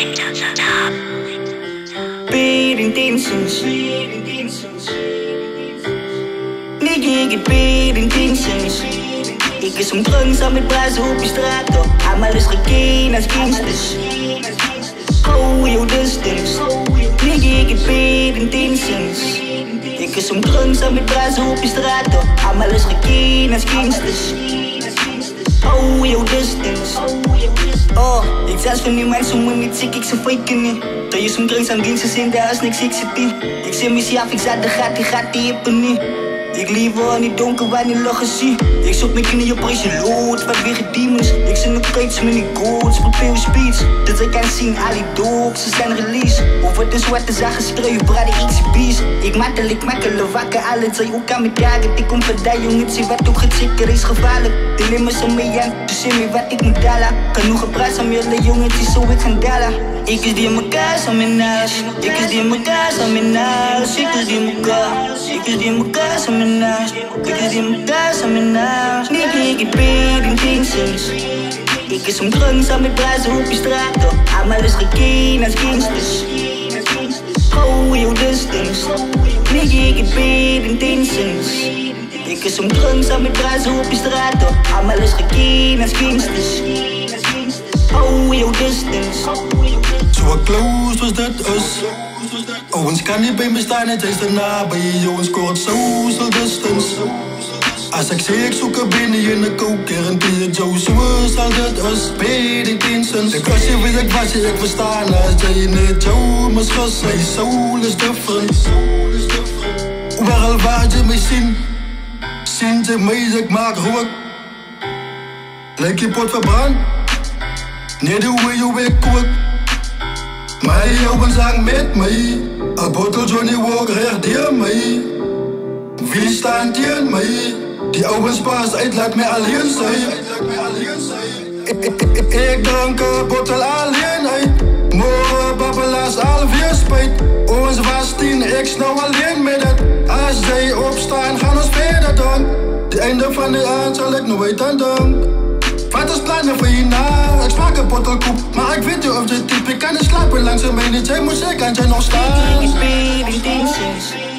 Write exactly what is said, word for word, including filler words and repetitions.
Bad intentions. Nee, ik heb bad intentions. Ik is omdrangsam met blazen op je straat op. Eenmaal is gekeken als gangsters. Hou je distance. Nee, ik heb bad intentions. Ik is omdrangsam met blazen op je straat op. Eenmaal is gekeken als gangsters. Hou je distance. Oh, ik zes van die mensen moet niet ziek, ik ze faken niet. Dat je zo'n drugs aan diensten zijn, daar is niks, ik zit in. Ik zit missie af, ik zat de gat, die gat, die heb er niet. Ik lief wel in die donker, waar niet lachen zie. Ik zoek mijn knie op als je loods, waar weer demons. Ik zit nog kreets met die goats, probeer speeds. Dat ik kan zien, al die dogs, ze zijn release. Over de zwarte zagen schreeuwen, braden iets bees. Ik matel, ik makkelen wakker, alles zij ook aan me dagen. Ik kom vandaan, jongens, zie wat ook het zeker is gevaarlijk. De limmers om mij aan, dus zie me wat ik moet dalen. Genoeg gepraat aan jullie jongens, die zo ik gaan dalen. Ik is die in mekaar, zo mijn huis. Ik is die in mekaar, zo mijn huis. Ik is die in mekaar, ik is die in mekaar, zo mijn huis. Ik is die in mekaar, zo mijn huis. Nee, ik heb bad intentions. Ik is omdrangsam met blazen op je straat op. Allemaal is gekeken als gangsters. Hou je distance. Nee, ik heb bad intentions. Ik is omdrangsam met blazen op je straat op. Allemaal is gekeken als gangsters. Hou je distance. Zo close was dat us. Owens kan niet bij me staan en zij is daarna bij je jongens kort social distance. Als ik zeg ik zoek er binnen in de kook, garantie het zo zoals al dat us. Bad intentions. Ik was je, weet ik was je, ik verstaan als jij je net jou moest gassen. Mijn soul is different. Waar al waar je mij zien, sinds je mij ik maak rook. Lijkt je pot verbrand, nee doe je weg kook. Maar jongens hang met mij, een bottle Johnny Walk recht hier mij. Wie staat hier mij? Die jongens paas uit, laat mij alleen zijn. Ik, ik, ik, ik drank een bottle alleen uit. Morgen babbelaars alweer spijt. Ons was tien, ik snauw alleen met het. Als zij opstaan gaan ons verder dan. Het einde van de avond zal ik nooit aan dank. Wat is plannen voor hierna? Ik smaak een bottelkoep, maar ik weet niet of dit type. Ik kan niet slapen langs een mening, jij moet zeker aan je nog staan.